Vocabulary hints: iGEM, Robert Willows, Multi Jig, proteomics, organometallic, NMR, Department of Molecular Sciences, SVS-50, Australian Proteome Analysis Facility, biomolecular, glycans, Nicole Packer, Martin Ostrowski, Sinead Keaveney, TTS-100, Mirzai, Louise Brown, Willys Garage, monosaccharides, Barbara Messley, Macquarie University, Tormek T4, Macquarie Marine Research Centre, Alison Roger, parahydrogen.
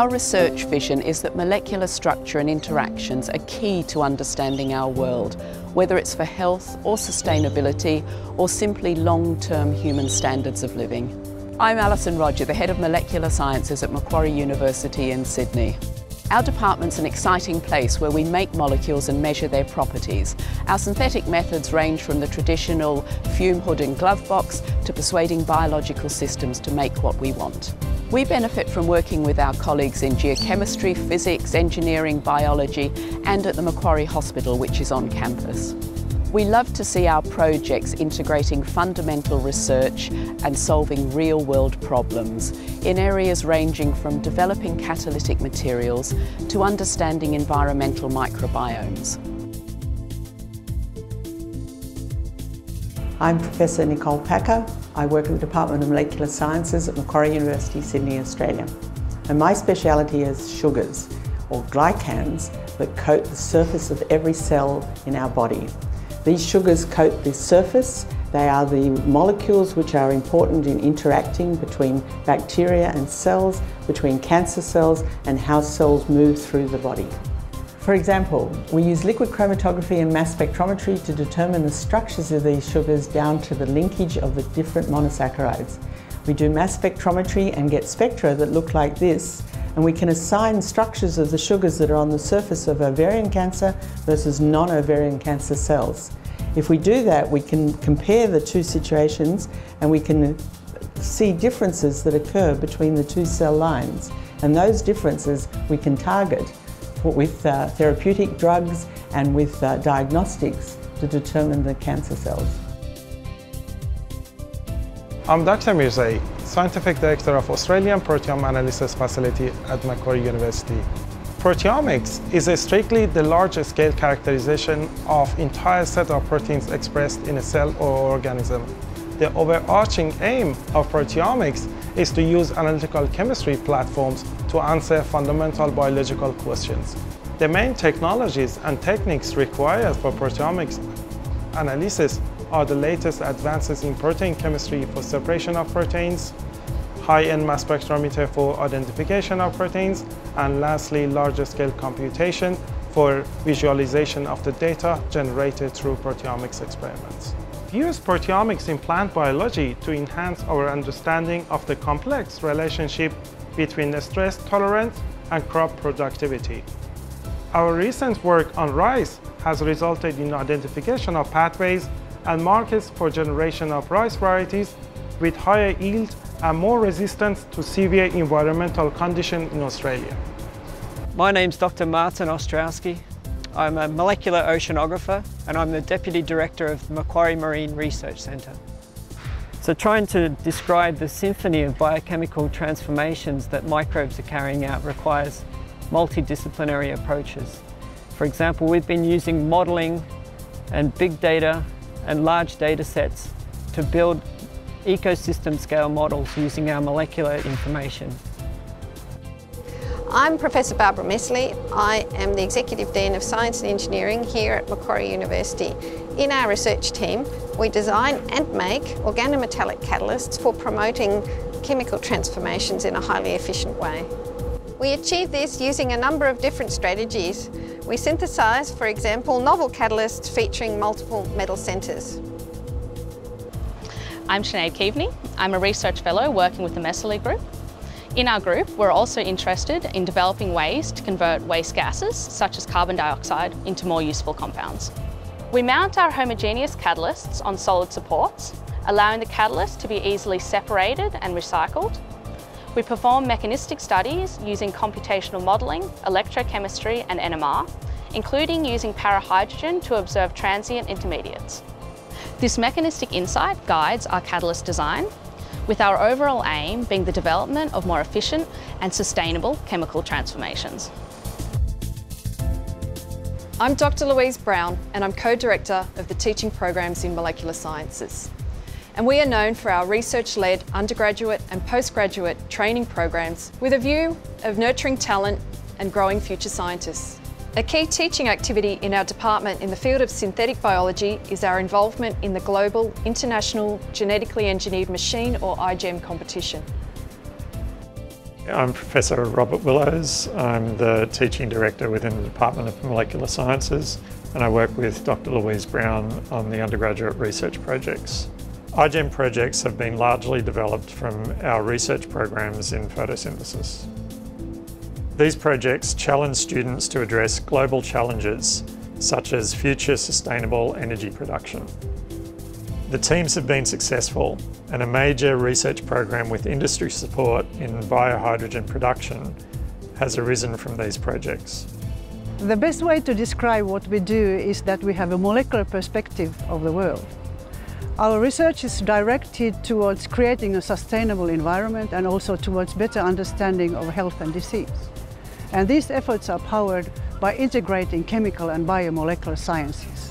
Our research vision is that molecular structure and interactions are key to understanding our world, whether it's for health or sustainability or simply long-term human standards of living. I'm Alison Roger, the Head of Molecular Sciences at Macquarie University in Sydney. Our department's an exciting place where we make molecules and measure their properties. Our synthetic methods range from the traditional fume hood and glove box to persuading biological systems to make what we want. We benefit from working with our colleagues in geochemistry, physics, engineering, biology, and at the Macquarie Hospital, which is on campus. We love to see our projects integrating fundamental research and solving real-world problems in areas ranging from developing catalytic materials to understanding environmental microbiomes. I'm Professor Nicole Packer. I work at the Department of Molecular Sciences at Macquarie University, Sydney, Australia. And my speciality is sugars, or glycans, that coat the surface of every cell in our body. These sugars coat the surface. They are the molecules which are important in interacting between bacteria and cells, between cancer cells, and how cells move through the body. For example, we use liquid chromatography and mass spectrometry to determine the structures of these sugars down to the linkage of the different monosaccharides. We do mass spectrometry and get spectra that look like this, and we can assign structures of the sugars that are on the surface of ovarian cancer versus non-ovarian cancer cells. If we do that, we can compare the two situations and we can see differences that occur between the two cell lines. And those differences we can target with therapeutic drugs and with diagnostics to determine the cancer cells. I'm Dr. Mirzai, Scientific Director of Australian Proteome Analysis Facility at Macquarie University. Proteomics is strictly the large-scale characterization of entire set of proteins expressed in a cell or organism. The overarching aim of proteomics is to use analytical chemistry platforms to answer fundamental biological questions. The main technologies and techniques required for proteomics analysis are the latest advances in protein chemistry for separation of proteins, high-end mass spectrometer for identification of proteins, and lastly, large-scale computation for visualization of the data generated through proteomics experiments. We use proteomics in plant biology to enhance our understanding of the complex relationship between stress tolerance and crop productivity. Our recent work on rice has resulted in identification of pathways and markers for generation of rice varieties with higher yield and more resistance to severe environmental conditions in Australia. My name's Dr. Martin Ostrowski. I'm a molecular oceanographer and I'm the Deputy Director of the Macquarie Marine Research Centre. So trying to describe the symphony of biochemical transformations that microbes are carrying out requires multidisciplinary approaches. For example, we've been using modelling and big data and large data sets to build ecosystem scale models using our molecular information. I'm Professor Barbara Messley. I am the Executive Dean of Science and Engineering here at Macquarie University. In our research team, we design and make organometallic catalysts for promoting chemical transformations in a highly efficient way. We achieve this using a number of different strategies. We synthesize, for example, novel catalysts featuring multiple metal centers. I'm Sinead Keaveney. I'm a research fellow working with the Messley Group. In our group, we're also interested in developing ways to convert waste gases, such as carbon dioxide, into more useful compounds. We mount our homogeneous catalysts on solid supports, allowing the catalyst to be easily separated and recycled. We perform mechanistic studies using computational modelling, electrochemistry and NMR, including using parahydrogen to observe transient intermediates. This mechanistic insight guides our catalyst design, with our overall aim being the development of more efficient and sustainable chemical transformations. I'm Dr. Louise Brown and I'm co-director of the teaching programs in molecular sciences. And we are known for our research-led undergraduate and postgraduate training programs with a view of nurturing talent and growing future scientists. A key teaching activity in our department in the field of synthetic biology is our involvement in the global International Genetically Engineered Machine or iGEM competition. I'm Professor Robert Willows. I'm the Teaching Director within the Department of Molecular Sciences, and I work with Dr. Louise Brown on the undergraduate research projects. iGEM projects have been largely developed from our research programs in photosynthesis. These projects challenge students to address global challenges, such as future sustainable energy production. The teams have been successful, and a major research program with industry support in biohydrogen production has arisen from these projects. The best way to describe what we do is that we have a molecular perspective of the world. Our research is directed towards creating a sustainable environment and also towards better understanding of health and disease. And these efforts are powered by integrating chemical and biomolecular sciences.